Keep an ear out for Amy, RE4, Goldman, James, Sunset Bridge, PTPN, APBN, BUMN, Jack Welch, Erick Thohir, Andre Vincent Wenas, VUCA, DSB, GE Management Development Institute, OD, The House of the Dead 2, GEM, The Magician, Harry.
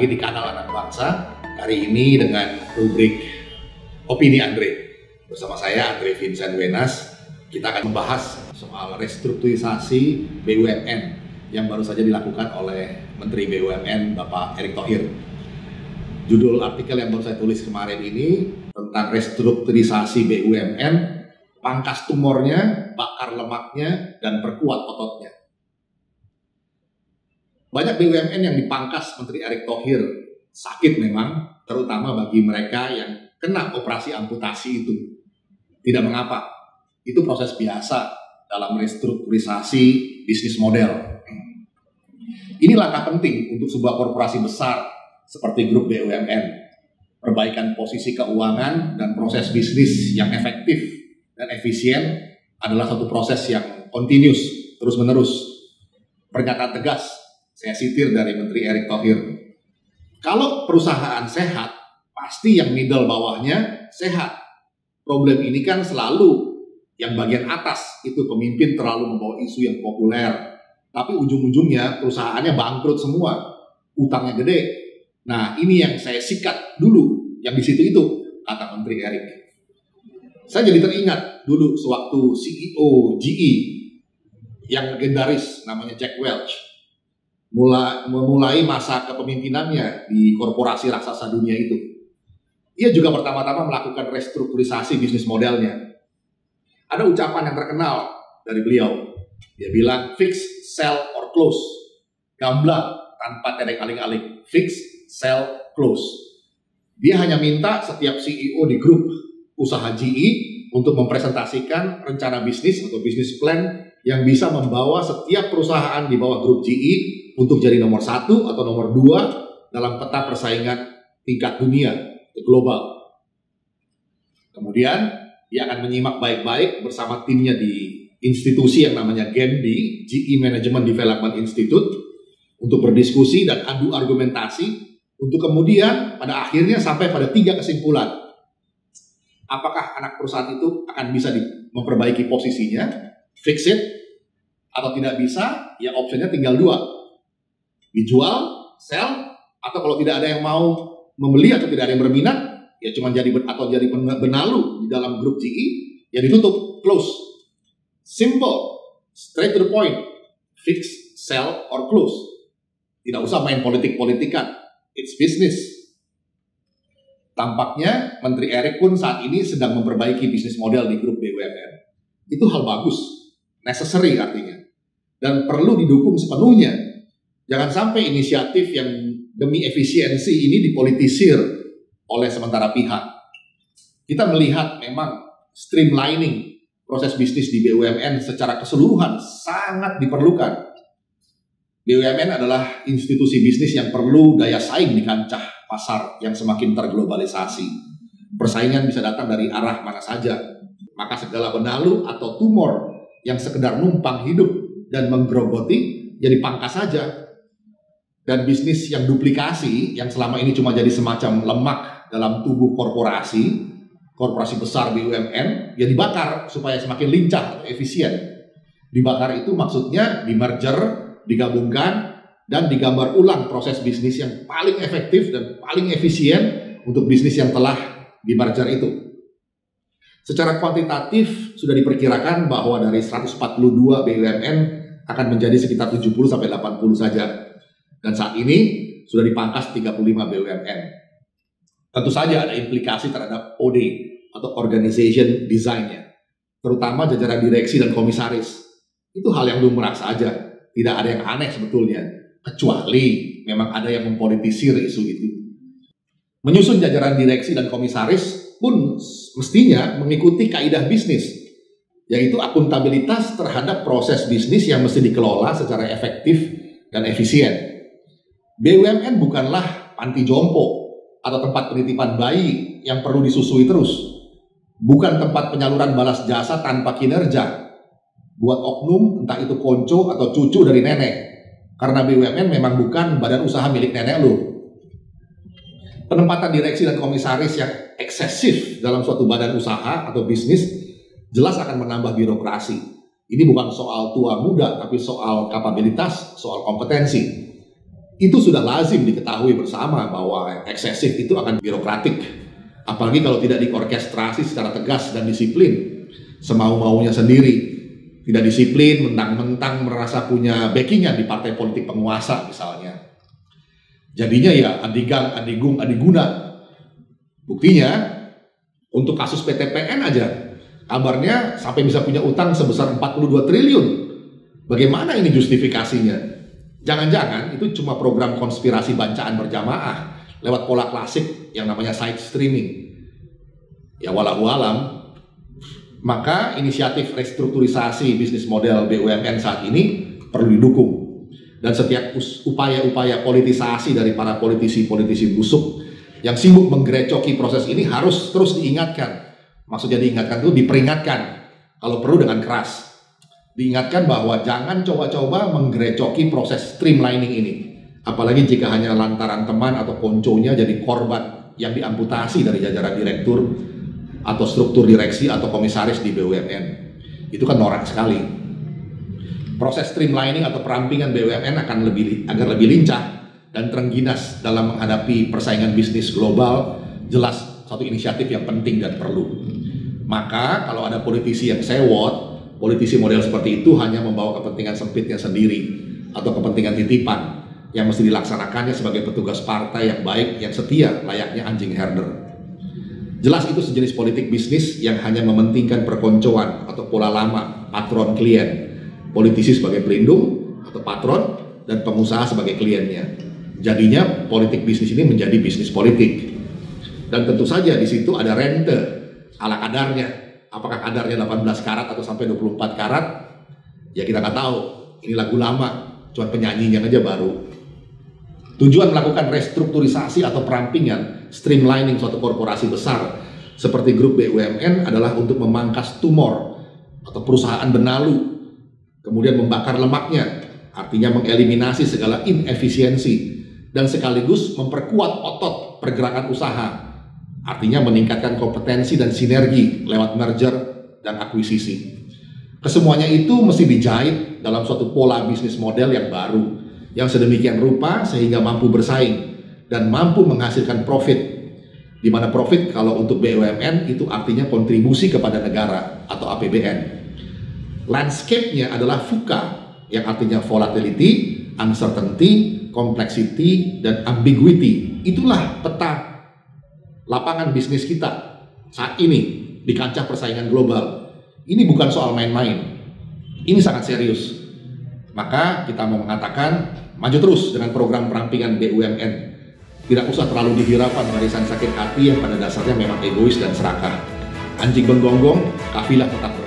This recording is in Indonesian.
lagi di kanal Anak Bangsa. Hari ini dengan rubrik Opini Andre. Bersama saya Andre Vincent Wenas, kita akan membahas soal restrukturisasi BUMN yang baru saja dilakukan oleh Menteri BUMN Bapak Erick Thohir. Judul artikel yang baru saya tulis kemarin ini tentang restrukturisasi BUMN, pangkas tumornya, bakar lemaknya, dan perkuat ototnya. Banyak BUMN yang dipangkas Menteri Erick Thohir. Sakit memang, terutama bagi mereka yang kena operasi amputasi itu. Tidak mengapa, itu proses biasa dalam restrukturisasi bisnis model. Ini langkah penting untuk sebuah korporasi besar seperti grup BUMN. Perbaikan posisi keuangan dan proses bisnis yang efektif dan efisien adalah satu proses yang continuous, terus-menerus. Pernyataan tegas saya sitir dari Menteri Erick Thohir. Kalau perusahaan sehat, pasti yang middle bawahnya sehat. Problem ini kan selalu yang bagian atas itu pemimpin terlalu membawa isu yang populer. Tapi ujung-ujungnya perusahaannya bangkrut semua, utangnya gede. Nah, ini yang saya sikat dulu, yang di situ itu, kata Menteri Erick. Saya jadi teringat dulu sewaktu CEO GE yang legendaris namanya Jack Welch memulai masa kepemimpinannya di korporasi raksasa dunia itu. Ia juga pertama-tama melakukan restrukturisasi bisnis modelnya. Ada ucapan yang terkenal dari beliau. Dia bilang, fix, sell, or close. Gamblang tanpa tedek aling-aling. Fix, sell, close. Dia hanya minta setiap CEO di grup usaha GE untuk mempresentasikan rencana bisnis atau bisnis plan yang bisa membawa setiap perusahaan di bawah grup GE untuk jadi nomor 1 atau nomor 2 dalam peta persaingan tingkat dunia, global. Kemudian, dia akan menyimak baik-baik bersama timnya di institusi yang namanya GEM di GE Management Development Institute untuk berdiskusi dan adu argumentasi untuk kemudian pada akhirnya sampai pada 3 kesimpulan. Apakah anak perusahaan itu akan bisa memperbaiki posisinya, fix it, atau tidak bisa, ya opsinya tinggal 2. Dijual, sell, atau kalau tidak ada yang mau membeli atau tidak ada yang berminat, ya cuma jadi benalu di dalam grup GE, ya ditutup, close. Simple, straight to the point, fix, sell, or close. Tidak usah main politik-politikan, it's business. Tampaknya Menteri Erick pun saat ini sedang memperbaiki bisnis model di grup BUMN. Itu hal bagus, necessary artinya, dan perlu didukung sepenuhnya. Jangan sampai inisiatif yang demi efisiensi ini dipolitisir oleh sementara pihak. Kita melihat memang streamlining proses bisnis di BUMN secara keseluruhan sangat diperlukan. BUMN adalah institusi bisnis yang perlu daya saing di kancah pasar yang semakin terglobalisasi. Persaingan bisa datang dari arah mana saja. Maka segala benalu atau tumor yang sekedar numpang hidup dan menggerogoti jadi pangkas saja. Dan bisnis yang duplikasi, yang selama ini cuma jadi semacam lemak dalam tubuh korporasi besar BUMN, ya dibakar supaya semakin lincah, efisien. Dibakar itu maksudnya di merger, digabungkan, dan digambar ulang proses bisnis yang paling efektif dan paling efisien untuk bisnis yang telah di merger itu. Secara kuantitatif, sudah diperkirakan bahwa dari 142 BUMN akan menjadi sekitar 70-80 saja. Dan saat ini sudah dipangkas 35 BUMN. Tentu saja ada implikasi terhadap OD atau organization design-nya, terutama jajaran direksi dan komisaris. Itu hal yang lumrah saja, tidak ada yang aneh sebetulnya, kecuali memang ada yang mempolitisir isu itu. Menyusun jajaran direksi dan komisaris pun mestinya mengikuti kaidah bisnis, yaitu akuntabilitas terhadap proses bisnis yang mesti dikelola secara efektif dan efisien. BUMN bukanlah panti jompo atau tempat penitipan bayi yang perlu disusui terus. Bukan tempat penyaluran balas jasa tanpa kinerja. Buat oknum, entah itu konco atau cucu dari nenek. Karena BUMN memang bukan badan usaha milik nenek lo. Penempatan direksi dan komisaris yang eksesif dalam suatu badan usaha atau bisnis jelas akan menambah birokrasi. Ini bukan soal tua muda, tapi soal kapabilitas, soal kompetensi. Itu sudah lazim diketahui bersama bahwa eksesif itu akan birokratik. Apalagi kalau tidak diorkestrasi secara tegas dan disiplin, semau-maunya sendiri. Tidak disiplin, mentang-mentang merasa punya backingan di partai politik penguasa misalnya. Jadinya ya adigang, adigung, adiguna. Buktinya, untuk kasus PTPN aja, kabarnya sampai bisa punya utang sebesar 42 triliun. Bagaimana ini justifikasinya? Jangan-jangan itu cuma program konspirasi bancaan berjamaah lewat pola klasik yang namanya side streaming. Ya walau alam. Maka inisiatif restrukturisasi bisnis model BUMN saat ini perlu didukung. Dan setiap upaya-upaya politisasi dari para politisi-politisi busuk yang sibuk menggerecoki proses ini harus terus diingatkan. Maksudnya diingatkan itu diperingatkan, kalau perlu dengan keras. Diingatkan bahwa jangan coba-coba menggerecoki proses streamlining ini, apalagi jika hanya lantaran teman atau konconya jadi korban yang diamputasi dari jajaran direktur atau struktur direksi atau komisaris di BUMN. Itu kan norak sekali. Proses streamlining atau perampingan BUMN agar lebih lincah dan terengginas dalam menghadapi persaingan bisnis global, jelas satu inisiatif yang penting dan perlu. Maka kalau ada politisi yang sewot, politisi model seperti itu hanya membawa kepentingan sempitnya sendiri atau kepentingan titipan yang mesti dilaksanakannya sebagai petugas partai yang baik, yang setia, layaknya anjing herder. Jelas itu sejenis politik bisnis yang hanya mementingkan perkoncoan atau pola lama patron klien, politisi sebagai pelindung atau patron dan pengusaha sebagai kliennya. Jadinya politik bisnis ini menjadi bisnis politik. Dan tentu saja di situ ada rente ala kadarnya. Apakah kadarnya 18 karat atau sampai 24 karat? Ya kita nggak tahu. Ini lagu lama, cuma penyanyinya aja baru. Tujuan melakukan restrukturisasi atau perampingan, streamlining suatu korporasi besar seperti grup BUMN adalah untuk memangkas tumor atau perusahaan benalu, kemudian membakar lemaknya, artinya mengeliminasi segala inefisiensi dan sekaligus memperkuat otot pergerakan usaha. Artinya meningkatkan kompetensi dan sinergi lewat merger dan akuisisi. Kesemuanya itu mesti dijahit dalam suatu pola bisnis model yang baru, yang sedemikian rupa sehingga mampu bersaing dan mampu menghasilkan profit. Di mana profit kalau untuk BUMN itu artinya kontribusi kepada negara atau APBN. Landscape-nya adalah VUCA yang artinya volatility, uncertainty, complexity, dan ambiguity. Itulah peta lapangan bisnis kita saat ini di kancah persaingan global. Ini bukan soal main-main, ini sangat serius. Maka kita mau mengatakan, maju terus dengan program perampingan BUMN. Tidak usah terlalu dihiraukan barisan sakit hati yang pada dasarnya memang egois dan serakah. Anjing menggonggong, kafilah tetap